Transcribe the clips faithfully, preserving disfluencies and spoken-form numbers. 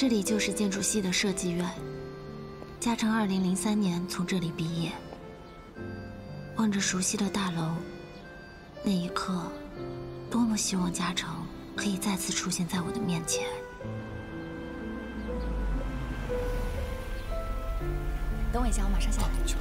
这里就是建筑系的设计院。嘉诚二零零三年从这里毕业。望着熟悉的大楼，那一刻，多么希望嘉诚可以再次出现在我的面前。 等我一下，我马上下楼去。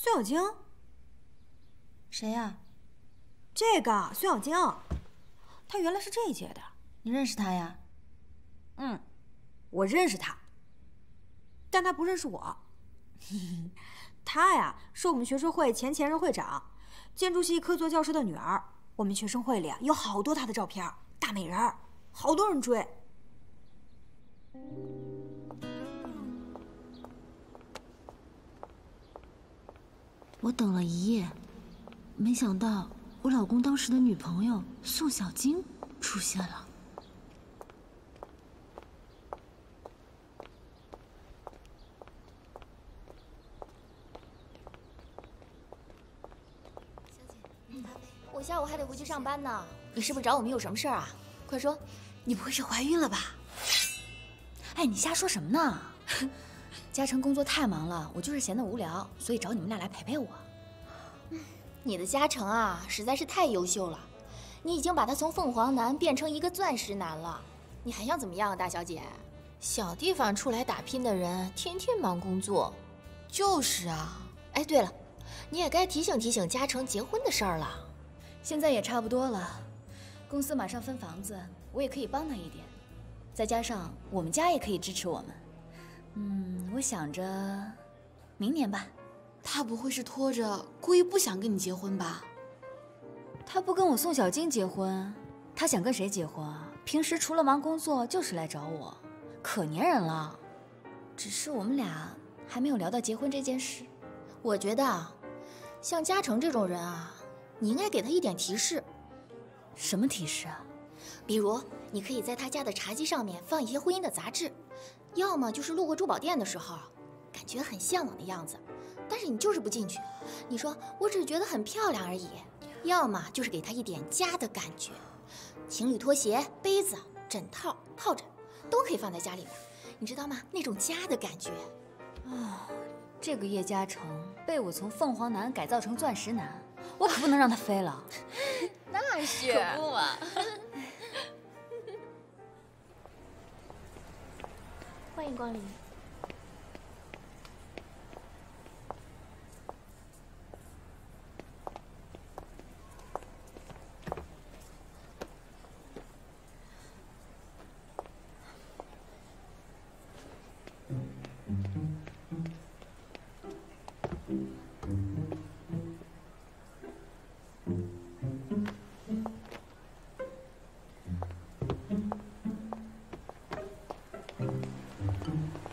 孙小晶，谁呀、啊？这个孙小晶，他原来是这一届的。你认识他呀？嗯，我认识他，但他不认识我。他呀，是我们学生会前前任会长，建筑系客座教师的女儿。我们学生会里啊，有好多他的照片，大美人，好多人追。 我等了一夜，没想到我老公当时的女朋友宋小晶出现了。小姐，嗯，咖啡。我下午还得回去上班呢。你是不是找我们有什么事儿啊？快说，你不会是怀孕了吧？哎，你瞎说什么呢？嘉诚工作太忙了，我就是闲得无聊，所以找你们俩来陪陪我。你的嘉诚啊，实在是太优秀了，你已经把他从凤凰男变成一个钻石男了，你还想怎么样啊，大小姐？小地方出来打拼的人，天天忙工作。就是啊，哎，对了，你也该提醒提醒嘉诚结婚的事儿了。现在也差不多了，公司马上分房子，我也可以帮他一点，再加上我们家也可以支持我们。 嗯，我想着明年吧。他不会是拖着故意不想跟你结婚吧？他不跟我宋小晶结婚，他想跟谁结婚啊？平时除了忙工作就是来找我，可粘人了。只是我们俩还没有聊到结婚这件事。我觉得啊，像嘉诚这种人啊，你应该给他一点提示。什么提示啊？比如你可以在他家的茶几上面放一些婚姻的杂志。 要么就是路过珠宝店的时候，感觉很向往的样子，但是你就是不进去。你说我只是觉得很漂亮而已。要么就是给他一点家的感觉，情侣拖鞋、杯子、枕套、抱枕都可以放在家里面，你知道吗？那种家的感觉。啊，这个叶嘉诚被我从凤凰男改造成钻石男，我可不能让他飞了。那是可不嘛。欢迎光临。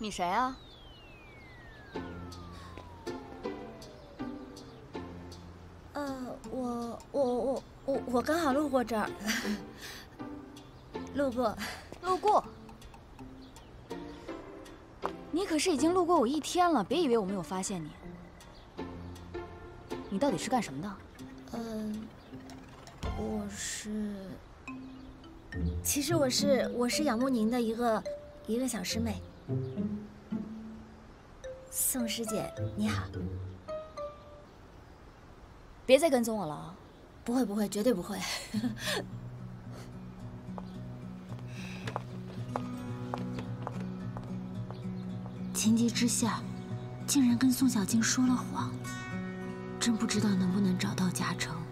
你谁啊？我刚好路过这儿，路过，路过。你可是已经路过我一天了，别以为我没有发现你。你到底是干什么的？嗯，我是……其实我是我是仰慕您的一个一个小师妹，宋师姐，你好。 别再跟踪我了啊！不会不会，绝对不会。情急之下，竟然跟宋小晶说了谎，真不知道能不能找到嘉诚。